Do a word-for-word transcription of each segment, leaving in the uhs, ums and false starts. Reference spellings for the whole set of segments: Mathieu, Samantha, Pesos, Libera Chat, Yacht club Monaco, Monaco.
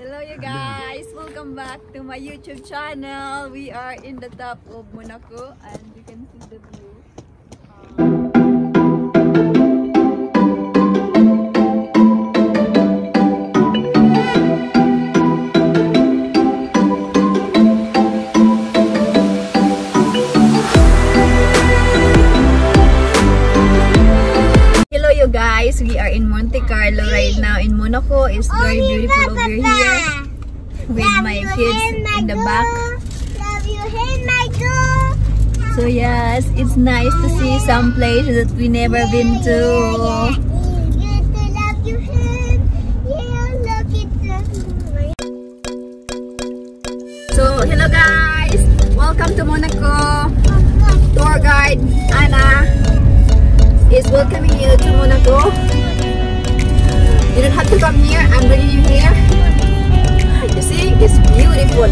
Hello you guys! Welcome back to my YouTube channel. We are in the top of Monaco and you can see the view. Guys, we are in Monte Carlo right now in Monaco. It's very beautiful over here with my kids in the back. So yes, it's nice to see some place that we never been to. So hello guys, welcome to Monaco. Tour guide Anna is welcoming you to Monaco. You don't have to come here, I'm bringing you here. You see, it's beautiful.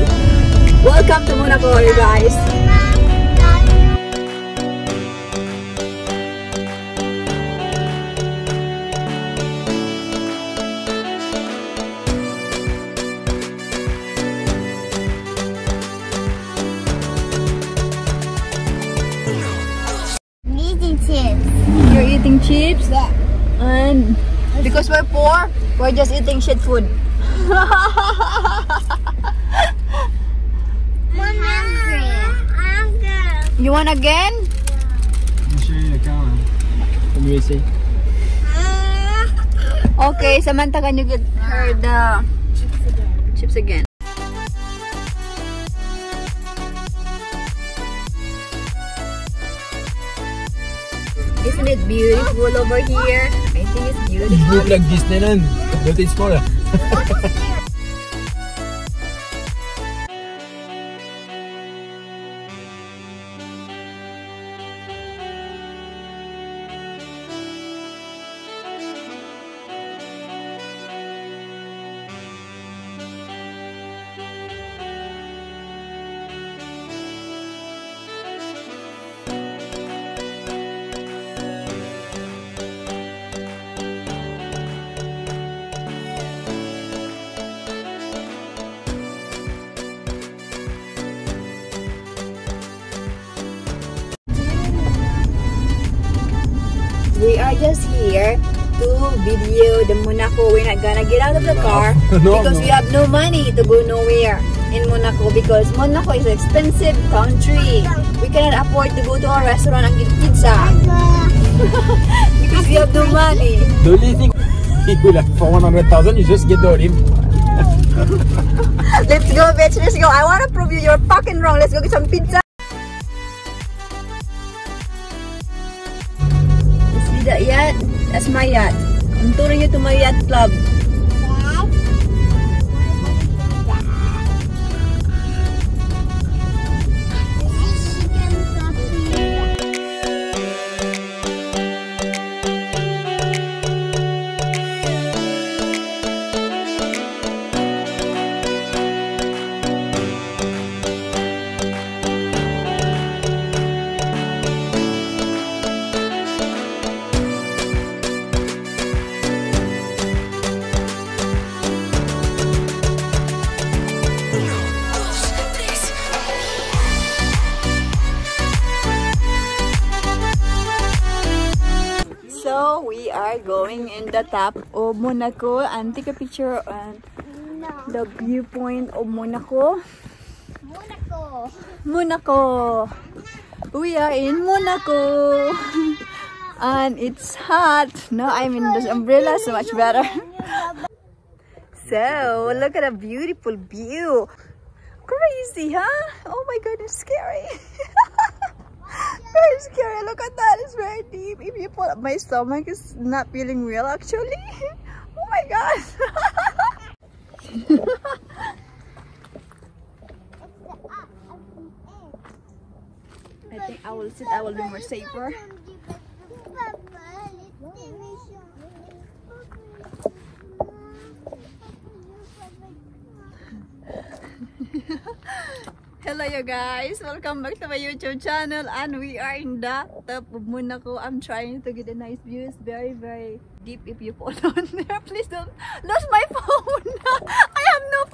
Welcome to Monaco, you guys. Eating chips, yeah. And because we're poor, we're just eating shit food. I'm hungry. I'm hungry. You want again? Yeah. I'm sure you can. Let me see. Okay, Samantha, can you get her the chips again? Chips again. Isn't it beautiful over here? I think it's beautiful. It looks like Disneyland, but it's smaller. We are just here to video the Monaco. We're not gonna get out of the car no, because no. we have no money to go nowhere in Monaco because Monaco is an expensive country. We cannot afford to go to a restaurant and get pizza because we have no money. The only thing for one hundred thousand you just get the olive. Let's go, bitch. Let's go. I want to prove you you're fucking wrong. Let's go get some pizza. That yacht, that's my yacht. I'm touring you to my yacht club. So we are going in the top of Monaco and take a picture on the viewpoint of Monaco. Monaco! Monaco! We are in Monaco! And it's hot! No, I'm in this umbrella, so much better. So, look at a beautiful view! Crazy, huh? Oh my god, it's scary! Very scary. Look at that. It's very deep. If you pull up, my stomach is not feeling real actually. Oh my god. I think I will sit. I will be more safer. Hello you guys, welcome back to my YouTube channel and we are in the top of Monaco. I'm trying to get a nice view. It's very very deep if you fall down there. Please don't lose my phone. I have no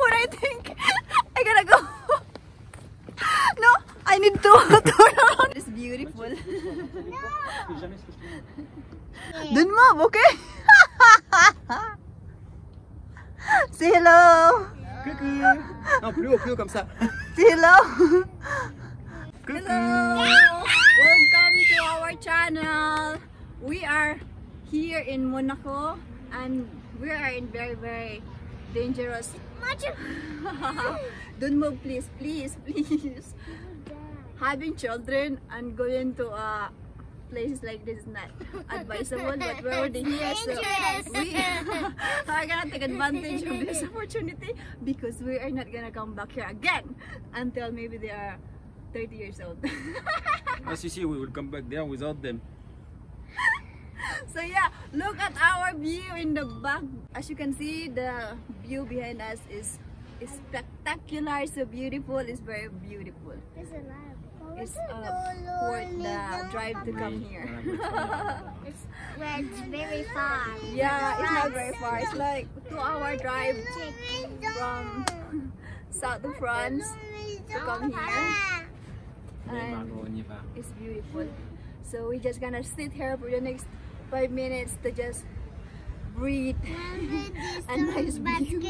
Je fais jamais ce que je fais. D'une mob, ok? Say hello! Coucou! Non, plus haut, plus haut comme ça. Say hello! Coucou! Hello! Welcome to our channel! We are here in Monaco and we are in very, very dangerous. Don't move, please, please, please. Having children and going to a places like this is not advisable, but we're already here, so we are gonna take advantage of this opportunity because we are not gonna come back here again until maybe they are thirty years old. As you see, we will come back there without them. So yeah, look at our view in the back. As you can see, the view behind us is, is spectacular, it's so beautiful, it's very beautiful. It's a lot. It's uh, worth the drive to come here. It's, well, it's very far. Yeah, it's not very far. It's like a two hour drive from south of France to come here. And it's beautiful. So we're just gonna sit here for the next five minutes to just breathe. And nice view.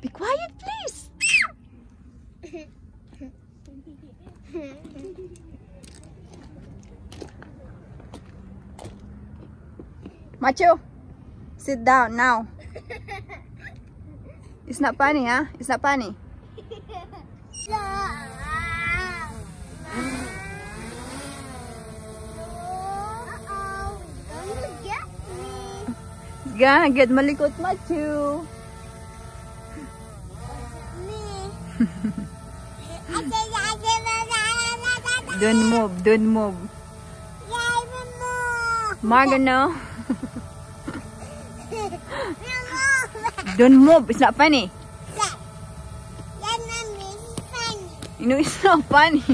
Be quiet, please. Mathieu, sit down now. It's not funny, huh? It's not funny. Uh-oh, don't you get me? It's gonna get malikot, Mathieu. Don't move, don't move. Margano. Don't move, it's not funny. You know, it's not funny.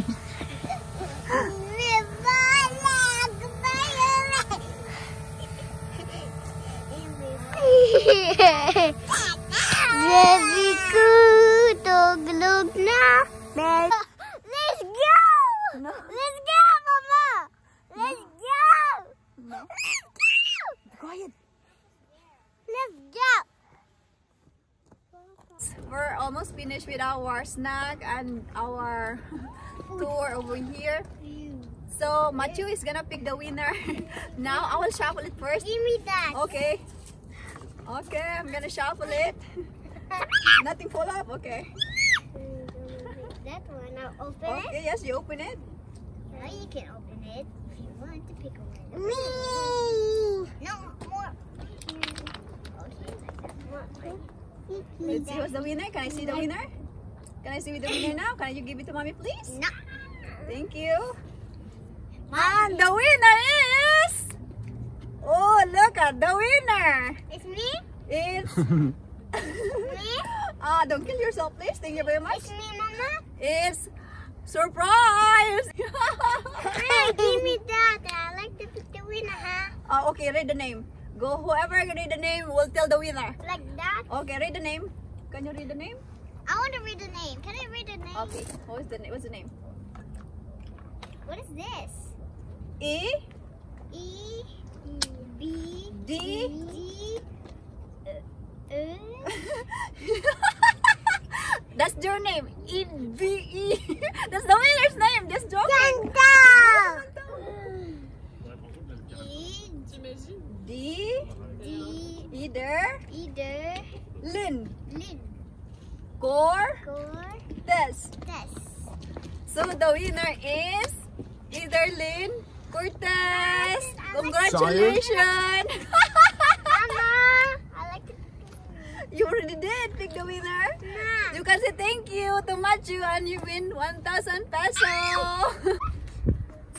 Very cool. Look, look, now. Let's go! No. Let's go, Mama! Let's no. go! No. Let's go! Go ahead. Let's go! We're almost finished with our snack and our tour over here. So, Mathieu is gonna pick the winner. Now, I will shuffle it first. Give me that. Okay. Okay, I'm gonna shuffle it. Nothing fall off? Okay. That one, I'll open okay, it. Okay, yes, you open it. Now you can open it if you want to pick a winner. Me! No, more. Okay, that's more. Let's see what's the winner. Can I see the winner? Can I see the winner now? Can you give it to Mommy, please? No. Thank you. Mommy. And the winner is... Oh, look at the winner. It's me? It's... Ah, uh, don't kill yourself, please. Thank you very much. It's me, Mama. It's surprise. Hey, give me that. I like to pick the winner, huh? Uh, okay, read the name. Go, whoever read the name will tell the winner. Like that? Okay, read the name. Can you read the name? I want to read the name. Can I read the name? Okay, what's the name? What's the name? What is this? E. E. B. D. D. Uh. That's your name. E V E. That's the winner's name. Just joking. E D D Either Either Lin Lin Core Core Tess Tess. So the winner is Either Lin Cortez. Congratulations. You already did pick the winner. Yeah. You can say thank you to Mathieu and you win one thousand pesos.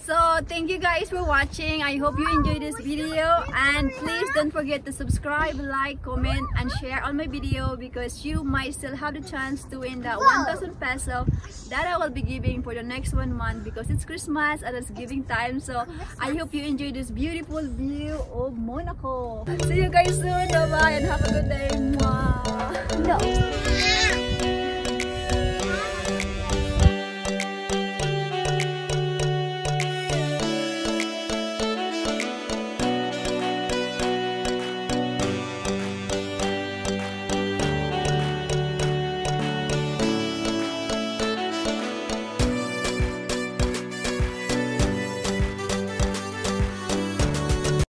So thank you guys for watching. I hope you enjoyed this video and please don't forget to subscribe, like, comment and share on my video because you might still have the chance to win the one thousand peso that I will be giving for the next one month because it's Christmas and it's giving time. So I hope you enjoyed this beautiful view of Monaco. See you guys soon. Bye bye and have a good day. Mwah. No.